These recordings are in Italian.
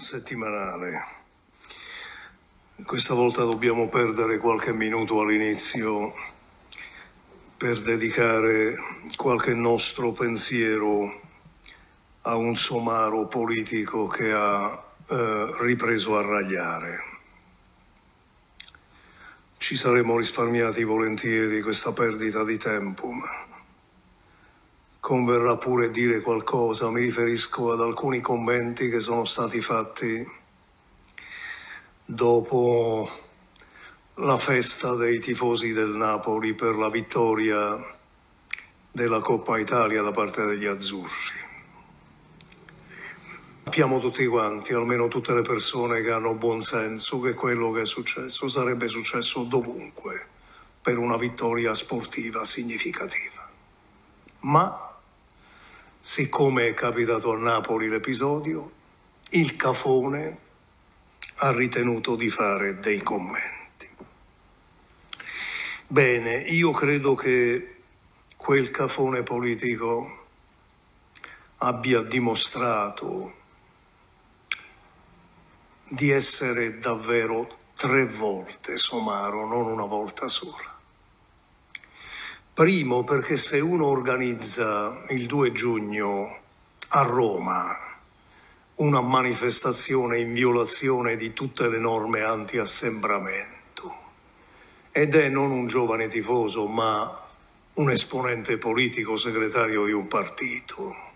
settimanale. Questa volta dobbiamo perdere qualche minuto all'inizio per dedicare qualche nostro pensiero a un somaro politico che ha ripreso a ragliare. Ci saremmo risparmiati volentieri questa perdita di tempo, ma converrà pure dire qualcosa. Mi riferisco ad alcuni commenti che sono stati fatti dopo la festa dei tifosi del Napoli per la vittoria della Coppa Italia da parte degli azzurri. Sappiamo tutti quanti, almeno tutte le persone che hanno buon senso, che quello che è successo sarebbe successo dovunque per una vittoria sportiva significativa. Ma, siccome è capitato a Napoli l'episodio, il cafone ha ritenuto di fare dei commenti. Bene, io credo che quel cafone politico abbia dimostrato di essere davvero 3 volte somaro, non una volta sola. Primo, perché se uno organizza il 2 giugno a Roma una manifestazione in violazione di tutte le norme anti-assembramento, ed è non un giovane tifoso ma un esponente politico, segretario di un partito,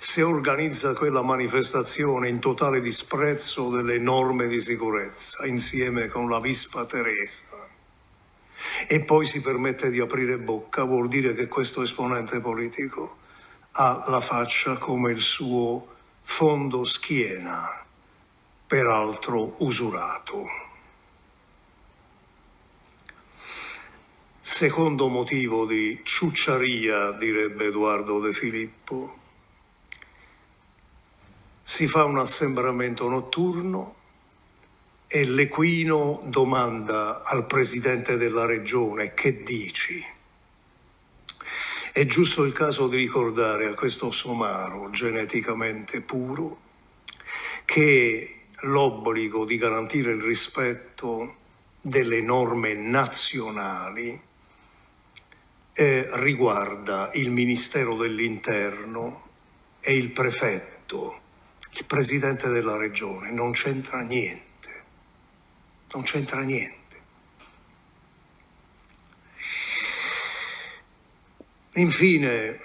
se organizza quella manifestazione in totale disprezzo delle norme di sicurezza insieme con la vispa Teresa e poi si permette di aprire bocca, vuol dire che questo esponente politico ha la faccia come il suo fondo schiena, peraltro usurato. Secondo motivo di ciucciaria, direbbe Edoardo De Filippo, si fa un assembramento notturno e l'Equino domanda al presidente della regione: che dici? È giusto il caso di ricordare a questo somaro geneticamente puro che l'obbligo di garantire il rispetto delle norme nazionali riguarda il Ministero dell'Interno e il prefetto, il presidente della regione. Non c'entra niente, non c'entra niente. Infine,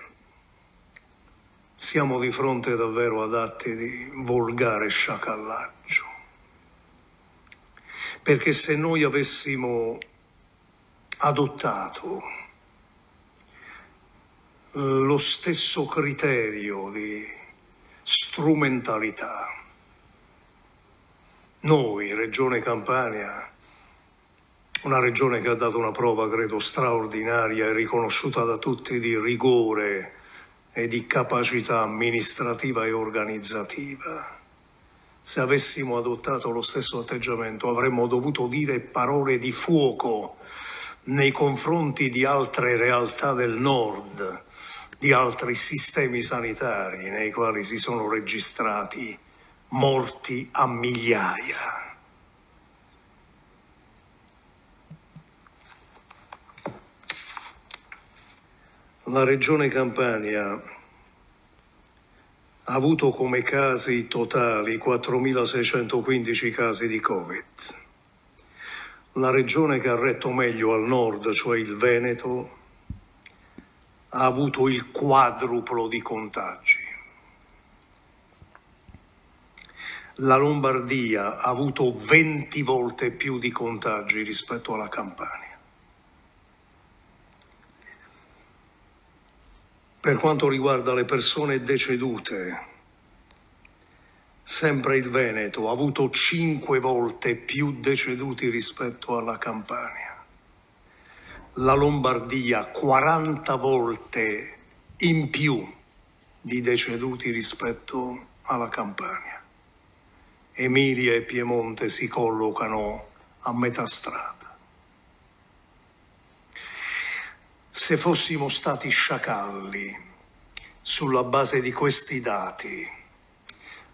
siamo di fronte davvero ad atti di volgare sciacallaggio, perché se noi avessimo adottato lo stesso criterio di strumentalità, noi, Regione Campania, una regione che ha dato una prova, credo, straordinaria e riconosciuta da tutti di rigore e di capacità amministrativa e organizzativa. Se avessimo adottato lo stesso atteggiamento avremmo dovuto dire parole di fuoco nei confronti di altre realtà del nord, di altri sistemi sanitari nei quali si sono registrati morti a migliaia. La Regione Campania ha avuto come casi totali 4.615 casi di Covid. La regione che ha retto meglio al nord, cioè il Veneto, ha avuto il quadruplo di contagi. La Lombardia ha avuto 20 volte più di contagi rispetto alla Campania. Per quanto riguarda le persone decedute, sempre il Veneto ha avuto 5 volte più deceduti rispetto alla Campania. La Lombardia 40 volte in più di deceduti rispetto alla Campania. Emilia e Piemonte si collocano a metà strada. Se fossimo stati sciacalli sulla base di questi dati,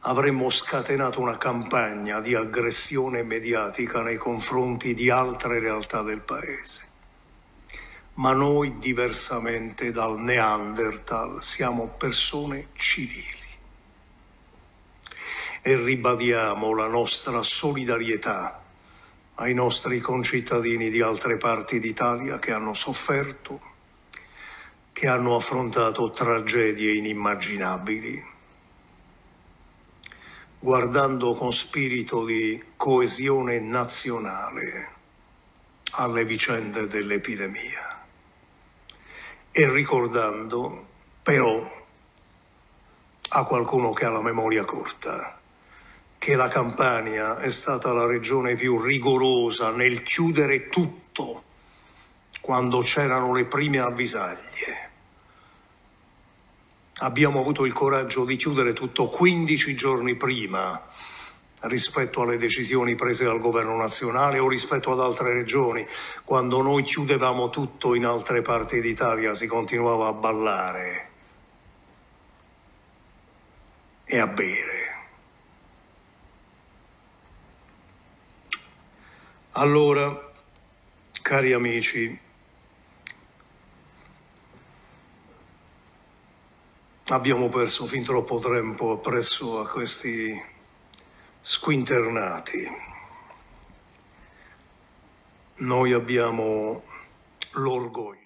avremmo scatenato una campagna di aggressione mediatica nei confronti di altre realtà del paese. Ma noi, diversamente dal Neanderthal, siamo persone civili e ribadiamo la nostra solidarietà ai nostri concittadini di altre parti d'Italia che hanno sofferto, che hanno affrontato tragedie inimmaginabili. Guardando con spirito di coesione nazionale alle vicende dell'epidemia e ricordando però a qualcuno che ha la memoria corta che la Campania è stata la regione più rigorosa nel chiudere tutto quando c'erano le prime avvisaglie. Abbiamo avuto il coraggio di chiudere tutto 15 giorni prima rispetto alle decisioni prese dal governo nazionale o rispetto ad altre regioni. Quando noi chiudevamo tutto in altre parti d'Italia si continuava a ballare e a bere. Allora, cari amici, abbiamo perso fin troppo tempo appresso a questi squinternati. Noi abbiamo l'orgoglio.